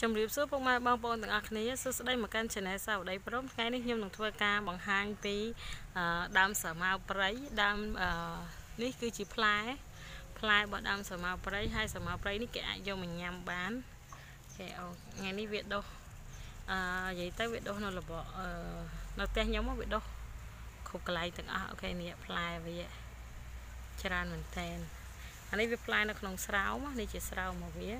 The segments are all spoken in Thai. จำเรียบซื้อพวกมาบางปอนต่างๆนี้ซื้อได้เหมือนกันเช่นไรสาวได้พร้อมไงนี่ยมต่างทัวร์การบางหางตีดำสามเอาไปดำนี่คือจีพลายพลายบ่ดำสามเอาไปให้สามเอาไปนี่แกะยมมันยำบ้านแกะเอาไงนี่เวียดโดvậy tớiเวียดโดนเราบ่เราแต่งยำว่าเวียดโดคุกไกลต่างๆโอเคนี่พลายไปเยอะชรานเหมือนแทนอันนี้เป็นปลายนักหนองสาวมั้งนี่จะสาวมาเวีย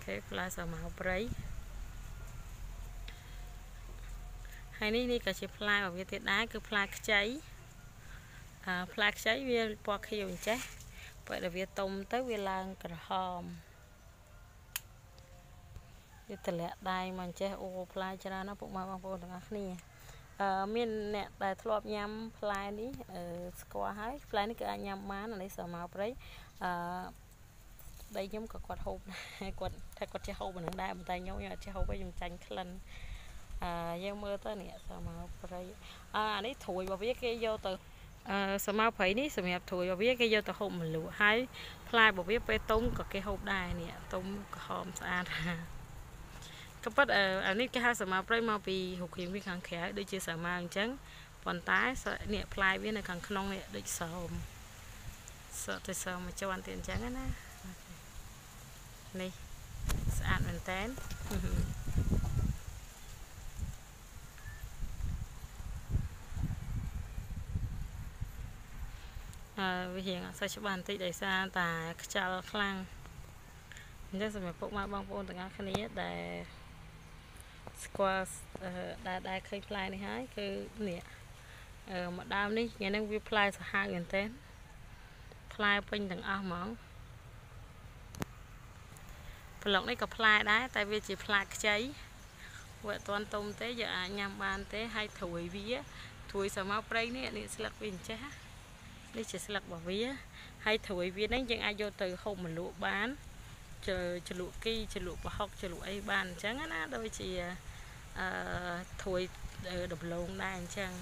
เคปลายสาวมาเอาไปให้นี่นี่ก็จะปลายมาเวียเต็ดได้คือปลายกระชัยปลายกระชัยเวียปอกเขียวอย่างเช่นไปเดี๋ยวเวียต้มtớiเวียลางกระหอบนี่แต่ละได้มันเช่นโอ้ปลายจะน่าปลูกมาบางคนต่างๆนี่เมียนเนี่ยแต่ทรวบยำพลายนี้สกอให้พลายนี่ก็ยำมันอะไรสมาไปได้ยำกับกวาดหูกวาดถ้ากวาดเชี่ยวหูมันได้มันแต่ยำเนี่ยเชี่ยวหูไปยำจังขลันยำเมื่อตอนเนี่ยสมาไปอันนี้ถุยแบบนี้ก็โยตัวสมาไปนี่สมัยถุยแบบนี้ก็โยตัวหูมันหลุดให้พลายแบบนี้ไปต้มกับเกี่ยวหูได้เนี่ยต้มกับหอมสะอาดก็ปัดอันนี้ก็หาสมาร์ทไรมาปีหกเขียงวิ่งขังแขกโดยเชื่อสามัญจังปอนต้ายเนี่ยพลายวิ่งในขังขนมเนี่ยโดยสาวสาวตัวสาวมาเจ้าวันเตียนจังนะนี่สะอาดเหมือนเต้นวิเหียงใส่ชุดวันตีได้สะอาดแต่เจ้าคลั่งนี่สมัยพวกมาบางปอนต่างๆคันนี้แต่สกอตได้เคยพลายนี่ฮะคือเนี่ยมาดามนี่ยังนั่งวิพลายสหายกันเต้นพลายเป็นต่างเอาหมองผลลัพธ์นี่กับพลายได้แต่เวจีพลายใจว่าตอนตรงเต้อย่ายำบานเต้ให้ถุยวิ่งถุยสมาร์ปเลยเนี่ยนี่สลักวิ่งจ้านี่จะสลักบ่วิ่งให้ถุยวิ่งนั่นยังอายุตัวเขามันลุบ้านจะลุกกี้จะลุกปะฮอกจะลุกไอ้บ้านจังนะโดยที่ถอยดับลงได้จัง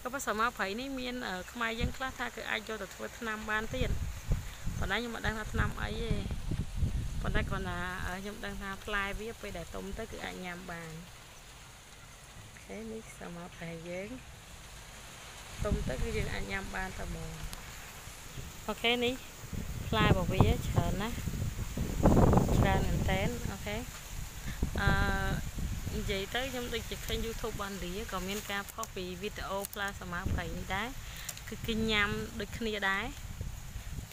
ก็ภาษามาไผ่นี่มีนขมายยังคลาท่าคือไอ้โจตัดวัฒนามบ้านเตี้ยนตอนนั้นยังไม่ได้วัฒนามไอ้ตอนนั้นก่อนนะยังไม่ได้ทำพลายวิ่งไปได้ต้มtớiคือไอ้ยามบ้านเฮ้ยนี่สมาไผ่ยังต้มtớiคือยังไอ้ยามบ้านตะโมโอเคนี่พลายบอกวิ่งเฉินนะด้านเต้นโอเคvậy tới chúng tôi chỉ kênh YouTube bản địa còn miền Cam có vì video pla sắm áo phải như đấy cứ kinh nhâm được kia đấy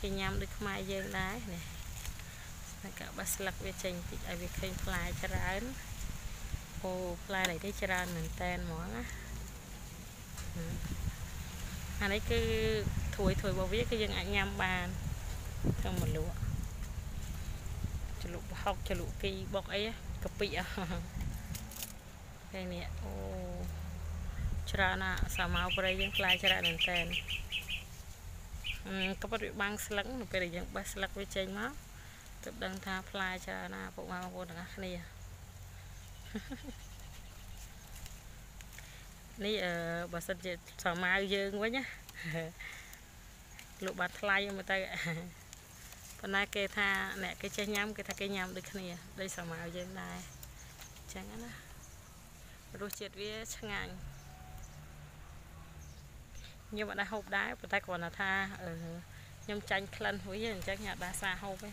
kinh nhâm được mai giờ đấy này các bác sĩ lắc về trình thì ai về kênh pla chả ăn ô pla này thấy chả ăn mình tên món á anh ấy cứ thổi bảo viết cái dân ảnh nhâm bànทั้งหมดเลยว่ะจะลุกฮอกจะลุกกีบอกไอ้กะปิอ่ะแค่นี้โอ้ชรานะสามเอาไปเลยยังคลายชราหนึ่งแทนก็ไปบางสลักไปเลยยังบางสลักไปเจงมั้งตัดดังท่าคลายชรานะพวกมาพวกนั้นนี่นี่บางสัตว์จะสามเอาเยอะไว้เนี่ยลุกบาดคลายยังไม่ได้ปัญหาเกธาเนี่ยเกธาย้ำเกธาเกย้ำดึกเนี่ยได้สมัยยังได้จังนะรู้จักวิชางานยังไม่ได้หอบได้ปัญหาก่อนนะธายังจังคลันหัวยังจังหยาดได้ซาหอบไป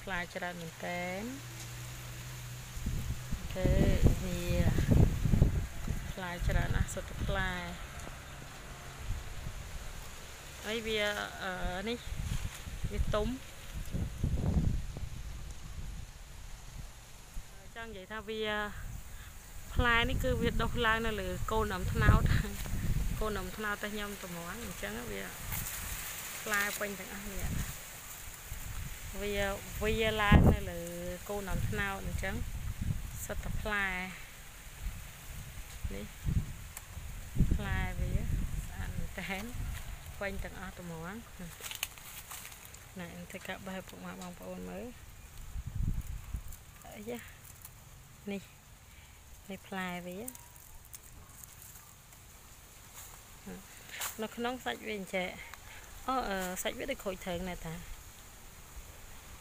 คลายจะได้เหมือนเต้นเฮ้ยเนี่ยคลายจะได้นะสุดคลายไอเบียนี่เบียต้มจังใหญ่ท่าเบียพลายนี่คือเบียดอกลางนั่นเลยโกนำทนาวโกนำทนาวแต่ย่อมตัวหมอนจังนะเบียพลายเป็นจังอะไรเนี่ยเบียลางนั่นเลยโกนำทนาวจังสัตว์พลายนี่พลายเบียอันแทนไปต่างอาตมอนนั่นถ้ากับไปปลูกมาบางปอนมือเยอะนี่นี่พลายไปเยอะเราขนมใส่เวียนเจอใส่เวียนได้โขยเถิงนะตา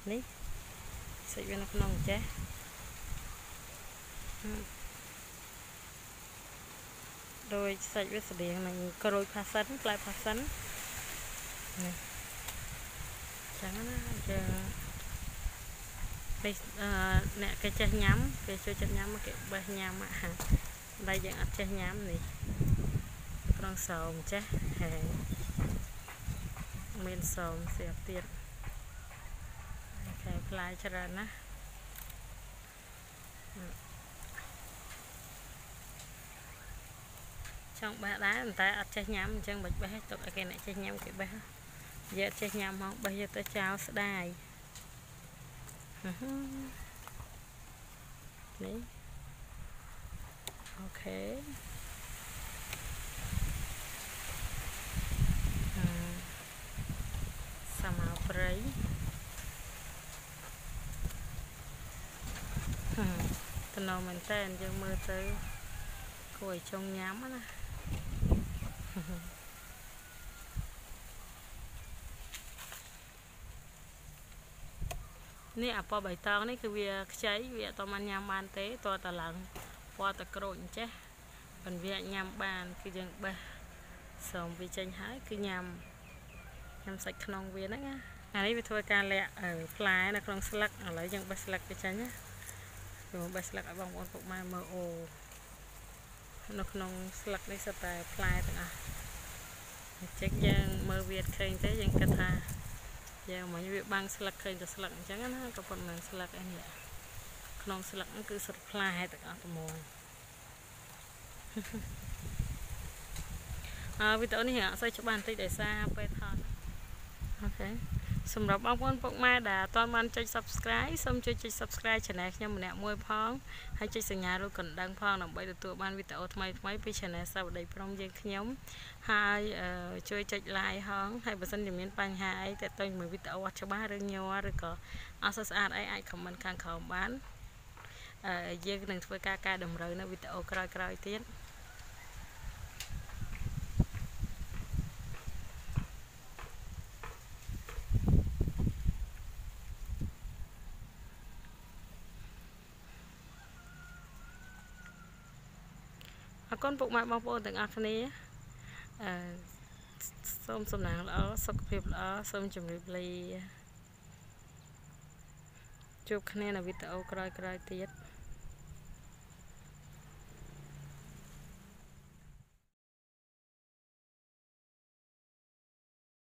นี่ใส่เป็นนักน้องเจ๊โดยใส่เป็นเสบียงในกระโดดผาสันปลายผาสันนี่จังนะจะไปเนี่ยกระจายย้ำกระจายย้ำมาเก็บใบย้ำมาหาได้ยังอัดกระจายย้ำนี่กระดองสองเจ๊เมนสองเสียบเตียนคลายชรานะช่องบ้าได้แต่อัดใจย้ำจังแบบบ้าตกไอ้กันไอ้ใจย้ำกี่บ้าเยอะใจย้ำห้องบ้าเยอะตัวเช้าสดายนี่โอเคสมาปรายตอนนอนเหมือนเต้นยังมือเต้ยกวยชงย้ำนะนี่อ่ะพอใบตองนี่คือเวียใช้เวียตอมันย้ำบานเต้ตัวตะหลังพอตะกรุ่นเจ๊เป็นเวียย้ำบานคือยังบ้าสองวิจัยหายคือย้ำย้ำใส่ขนมเวียนะอันนี้เป็นทัวร์การแหละคล้ายนะขนมสลักอะไรยังบ้าสลักไปใช่ไหมดูใบสลักบางคนปลูกไม้เมอโอนกนงสลักในสไตล์ปลายต่างๆเช็คยังเมอเวียดเคยเจ๊ยังกระทายังเหมือนเวียบางสลักเคยจะสลักจังนะกับคนเหมือนสลักอันนี้นงสลักนั่นคือสลักปลายต่างๆตัวมองวิธีนี้เหรอใส่ชุดบ้านตีได้ซาไปทอนโอเคสำหรับบางคนพวกแม่ด่าตอนมันจะ subscribe ส้มจะ subscribe ช่องนี้ยังมันเนี่ยมวยพ้องให้จะสัญญาดูกันดังพ้องนำไปดูตัวบ้านวิตาโอทำไมไปช่องนี้สาวได้พร้อมยังขยมให้ช่วยจัดไลน์ห้องให้บริษัทยังมีปัญหาแต่ตอนเหมือนวิตาโอชาวบ้านเรื่องเยอะหรือก็อาศัยอาศัยไอ้คำมันการข่าวบ้านยังหนึ่งเพื่อการดำเนินในวิตาโอกรอยเตี้ยก้นปลูกไม้บางปลูกต่างๆนี้ส้มสมนางแล้วสักเพียบแล้วส้มจุ่มเรียบๆจูบคะแนนในวิตาโอกรอยเตี้ย